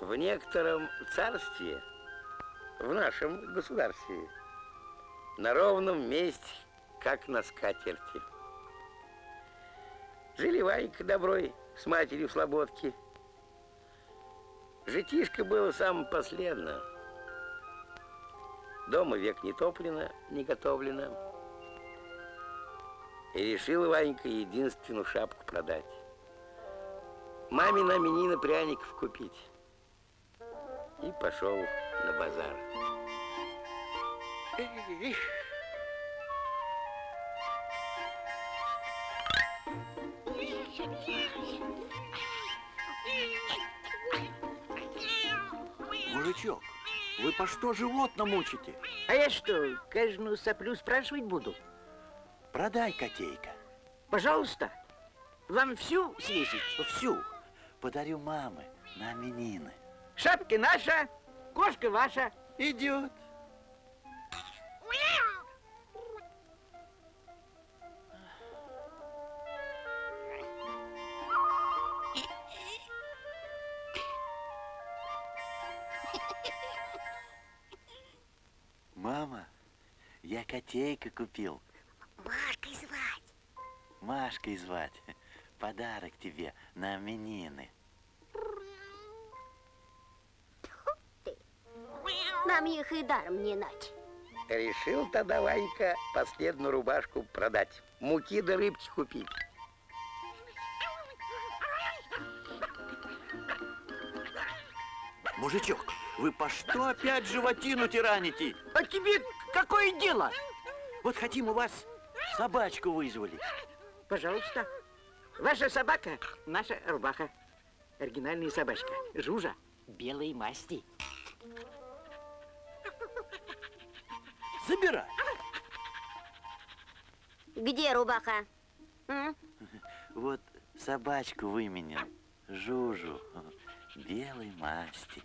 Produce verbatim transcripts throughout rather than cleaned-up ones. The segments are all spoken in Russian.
В некотором царстве, в нашем государстве, на ровном месте, как на скатерти. Жили Ванька Доброй с матерью в слободке. Житишко было самое последное. Дома век не топлено, не готовлено. И решила Ванька единственную шапку продать. Маме на именины пряников купить. И пошел на базар. Мужичок, вы по что животное мучите? А я что, каждую соплю спрашивать буду? Продай, котейка. Пожалуйста, вам всю свесить? Всю. Подарю маме на именины. Шапки наша, кошка ваша. Идет. Мама, я котейка купил. Машкой звать. Машкой звать. Подарок тебе на именины. Нам их и даром не нать. Решил тогда Ванька последнюю рубашку продать. Муки да рыбки купить. Мужичок, вы по что опять животину тираните? А тебе какое дело? Вот хотим у вас собачку вызвали. Пожалуйста. Ваша собака, наша рубаха. Оригинальная собачка. Жужа белой масти. Забирай. Где рубаха? М? Вот собачку выменял. Жужу. Белой масти.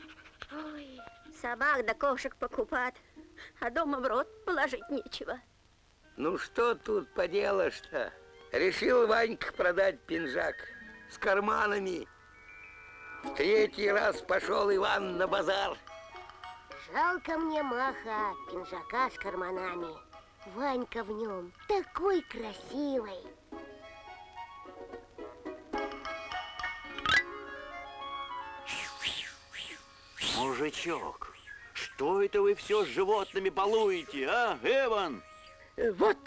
Ой, собак да кошек покупать, а дома в рот положить нечего. Ну что тут поделаешь-то? Решил Ванька продать пинжак с карманами. В третий раз пошел Иван на базар. Жалко мне маха, пинжака с карманами. Ванька в нем такой красивый. Мужичок, что это вы все с животными балуете, а, Эван? Вот,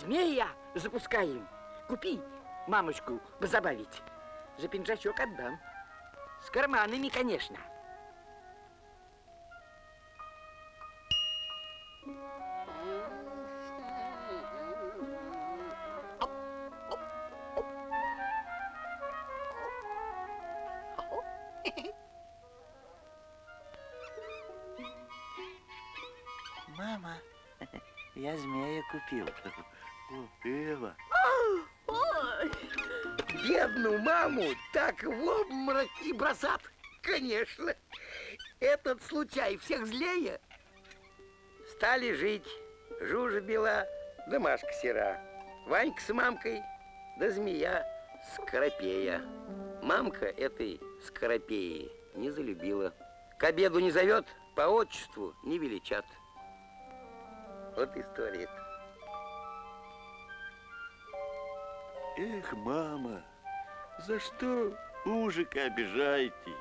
змея запускаем. Купи мамочку позабавить. За пинжачок отдам. С карманами, конечно. Мама, я змея купил. О, Эва. Ой. Бедную маму так в обморок и бросат. Конечно, этот случай всех злее. Стали жить Жужа бела да Машка сера. Ванька с мамкой да змея Скоропея. Мамка этой Скоропеи не залюбила. К обеду не зовет, по отчеству не величат. Вот история. Эх, мама, за что Ужика обижаете?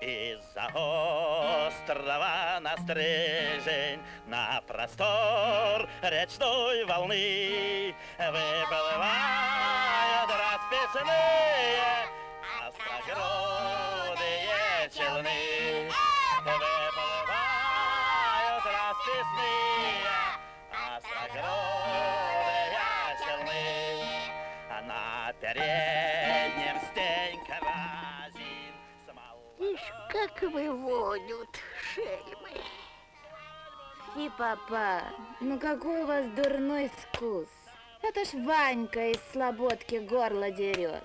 Из-за острова на стрижень, на простор речной волны выплывают расписные остогрудые челны. Выплывают расписные остогрудые челны. На переднем стенька. Как выводят шельмы. И папа, ну какой у вас дурной вкус. Это ж Ванька из слободки горло дерет.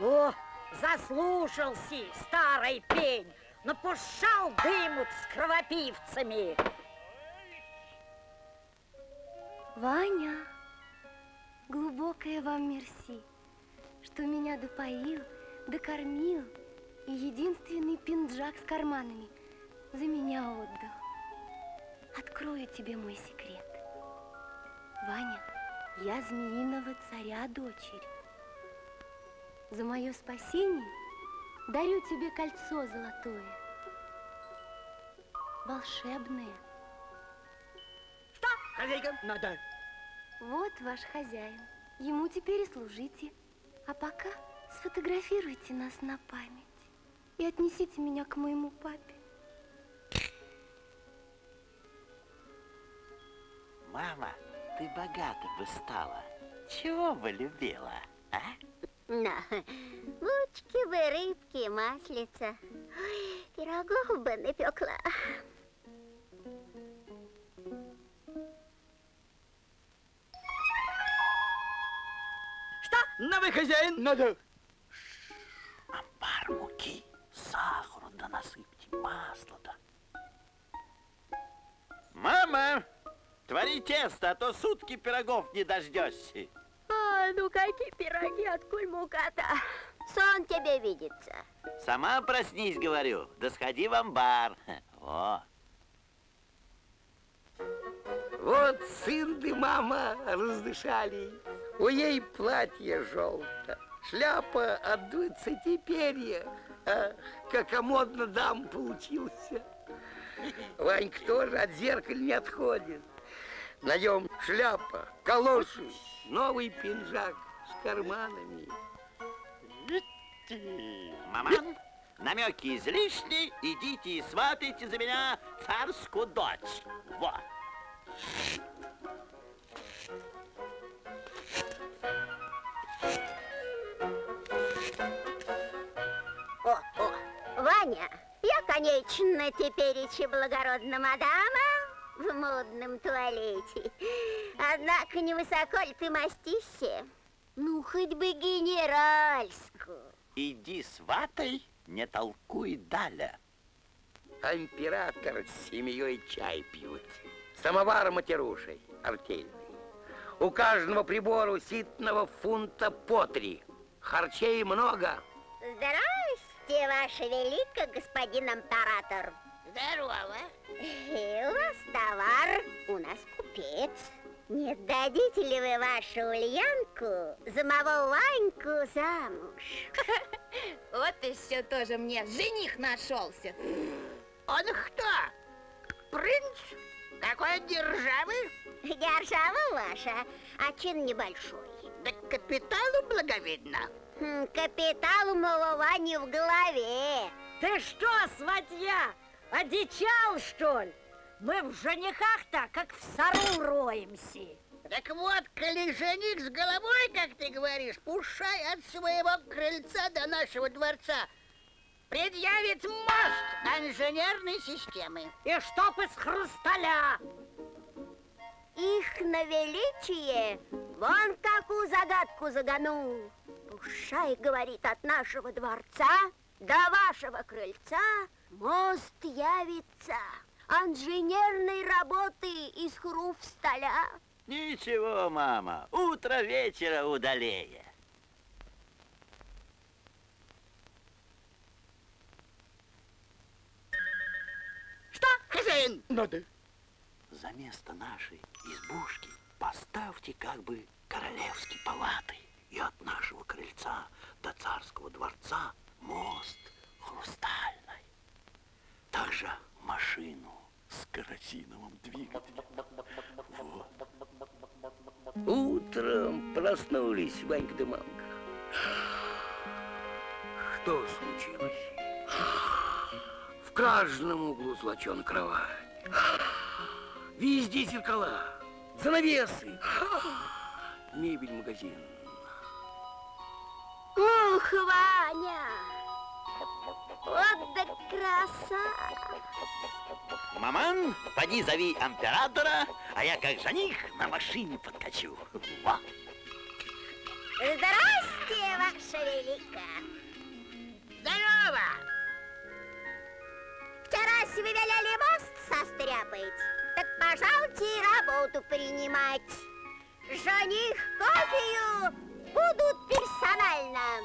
О, заслушался старый пень, напушал дымут с кровопивцами. Ваня, глубокое вам мерси, что меня допоил, докормил и единственный пинджак с карманами за меня отдал. Открою тебе мой секрет. Ваня, я змеиного царя дочерь. За мое спасение дарю тебе кольцо золотое, волшебное. Что, хозяйка? Надо. Вот ваш хозяин. Ему теперь и служите. А пока сфотографируйте нас на память и отнесите меня к моему папе. Мама, ты богата бы стала. Чего бы любила, а? На, лучки бы, рыбки, маслица. Ой, пирогов бы напекла. Что? Новый хозяин? Надо. Шш, амбар муки, сахару да насыпьте, масло да. Мама! Твори тесто, а то сутки пирогов не дождешься. А, ну какие пироги, откуль мука-то? Сон тебе видится. Сама проснись, говорю, да сходи в амбар. О. Вот сын да мама раздышали. У ей платье желто, шляпа от двадцати перья. Ах, как модно дам получился. Ванька тоже от зеркаль не отходит. Наем шляпа, калоши, новый пинжак с карманами. Маман, намеки излишни, идите и сватайте за меня царскую дочь. Во! О, о. Ваня, я, конечно, теперь ищу благородная мадама в модном туалете. Однако невысоко ли ты мастишься? Ну, хоть бы генеральскую. Иди сватай, не толкуй даля. А император с семьей чай пьют. Самовар матерушей артельный. У каждого прибору ситного фунта по три. Харчей много. Здравствуйте, ваше великое господин император. Здорово. И у вас товар, у нас купец. Не дадите ли вы вашу Ульянку за моего Ваньку замуж? Вот еще тоже мне жених нашелся. Он кто? Принц? Какой державы? Держава ваша, а чин небольшой. Да капиталу благовидно. Капитал у моего Вани в голове. Ты что, сватья? Одичал, что ли? Мы в женихах-то как в сару роемся. Так вот, коли жених с головой, как ты говоришь, пушай от своего крыльца до нашего дворца. Предъявит мост инженерной системы. И чтоб из хрусталя. Их на величие вон какую загадку загонул. Пушай, говорит, от нашего дворца до вашего крыльца мост явится инженерной работы из хрусталя. Ничего, мама, утро вечера удалее. Что, хозяин? Надо. За место нашей избушки поставьте как бы королевские палаты. И от нашего крыльца до царского дворца мост хрустальный. Также машину с керосиновым двигателем. Вот. Утром проснулись Ванька да мамка. Что случилось? В каждом углу золочёная кровать. Везде зеркала, занавесы, мебель, магазин. Ух, Ваня! Вот да краса! Маман, поди зови императора, а я как жених на машине подкачу. Во. Здрасте, ваша великая! Здорово! Вчера себе велели мост состряпать, так пожалуйте работу принимать. Жених кофею будут персонально.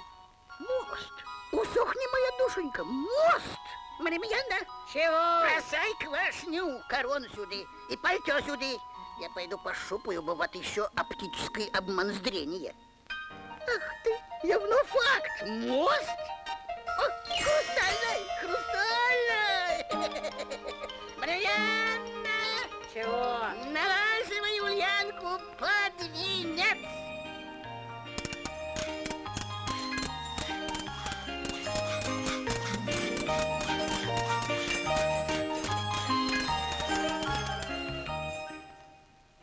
Мост! Усохни, моя душенька, мост! Маримьяна! Чего? Бросай квашню, корону сюда и пальто сюда. Я пойду пошупаю, бы вот еще оптическое обманздрение. Ах ты, явно факт! Мост? О, хрустальный, хрустальный! Маримьяна! Чего? Налаживай Ульянку под венец!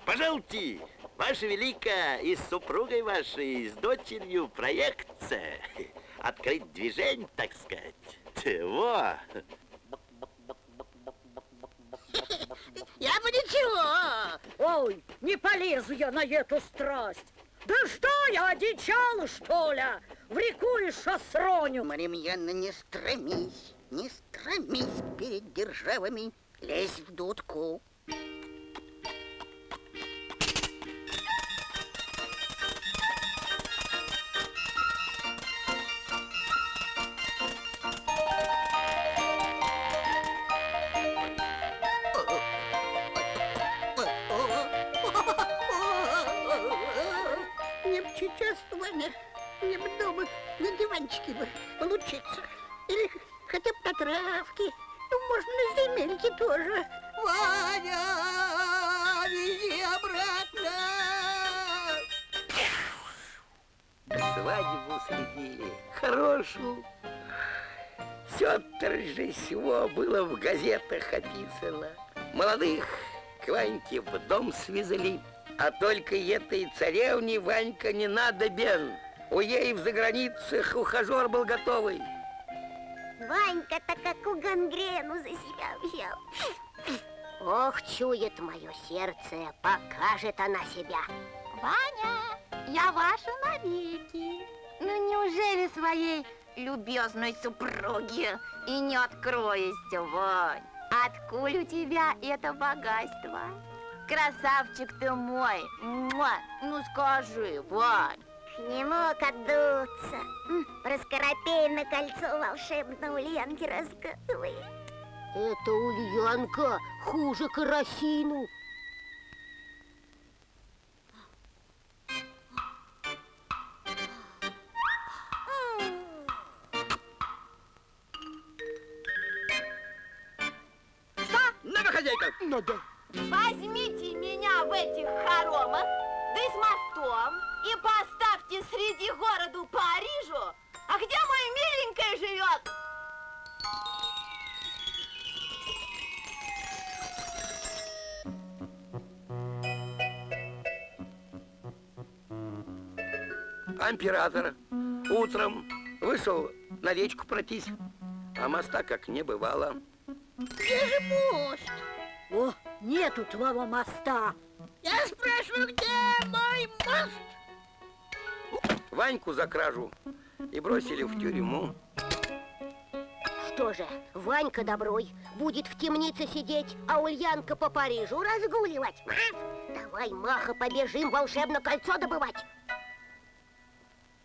Пожалуйте, ваше великое, и с супругой вашей, и с дочерью проекция. Открыть движение, так сказать. Во! Я бы ничего! Ой, не полезу я на эту страсть! Да что я, одичала, что ли? В реку и шосроню! Маримьяна, не стремись, не стремись перед державами, лезь в дудку. Мне бы дома на диванчике бы получиться. Или хотя бы на травке. Ну, можно на земельке тоже. Ваня, вези обратно! Свадьбу следили. Хорошую. Все торже всего было в газетах описано. Молодых к Ваньке в дом свезли. А только этой царевне Ванька не надобен. У ей в заграницах ухажер был готовый. Ванька-то какую гангрену за себя взял. Ох, чует мое сердце, покажет она себя. Ваня, я ваша навеки. Ну неужели своей любезной супруге и не откроешься, Вань? Откуль у тебя это богатство? Красавчик ты мой, муа, ну скажи, Вань. Не мог отдуться, про скоропейное кольцо волшебное Ульянки рассказывает. Это Ульянка хуже карасину. Что? Надо, хозяйка! Надо. Возьмите меня в этих хоромах, да и с мостом, и поставьте среди городу Парижу. А где моя миленькая живет? Император утром вышел на речку пройтись, а моста как не бывало. Где же мост? О, нету твоего моста. Я спрашиваю, где мой мост? Ваньку за кражу и бросили в тюрьму. Что же, Ванька доброй будет в темнице сидеть, а Ульянка по Парижу разгуливать. А? Давай, Маха, побежим волшебное кольцо добывать.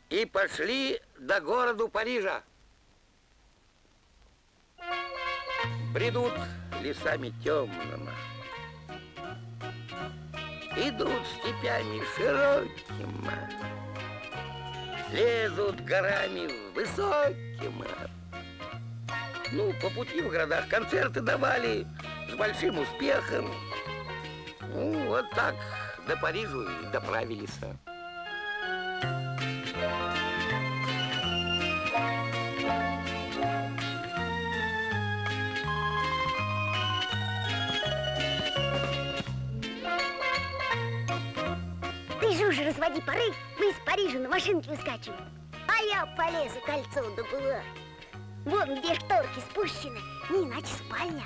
И пошли до городу Парижа. Придут лесами темными, идут степями широкими, лезут горами высокими. Ну, по пути в городах концерты давали с большим успехом. Ну, вот так до Парижа и доправились. Разводи пары, мы из Парижа на машинке выскачем. А я полезу кольцо добыла. Вон где шторки спущены, не иначе спальня.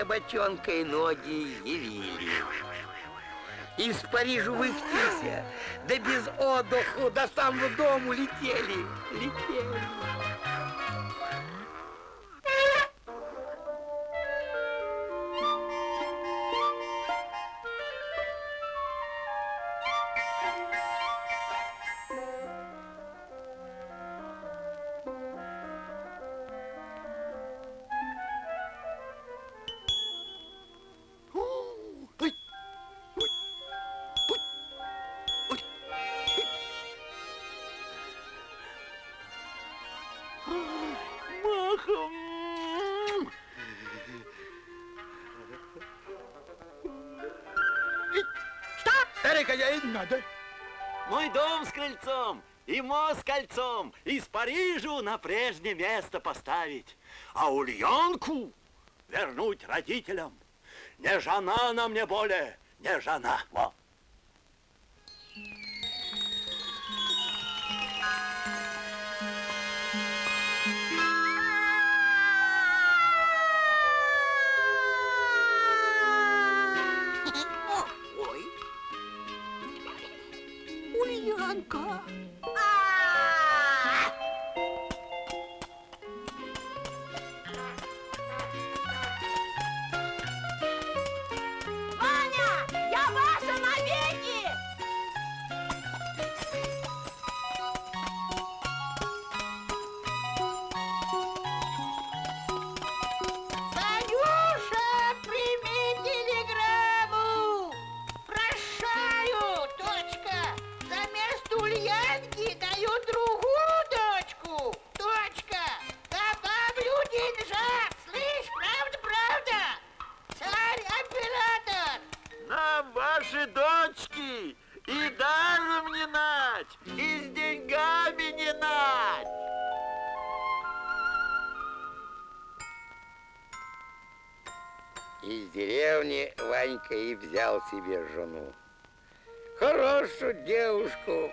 собачонкой ноги явили. Из Парижа выхтися, да без отдыха до самого дома летели, летели. Мой дом с крыльцом и мост с кольцом из Парижа на прежнее место поставить, а Ульянку вернуть родителям. Не жена она мне более, не жена. Во. Ванька и взял себе жену. Хорошую девушку,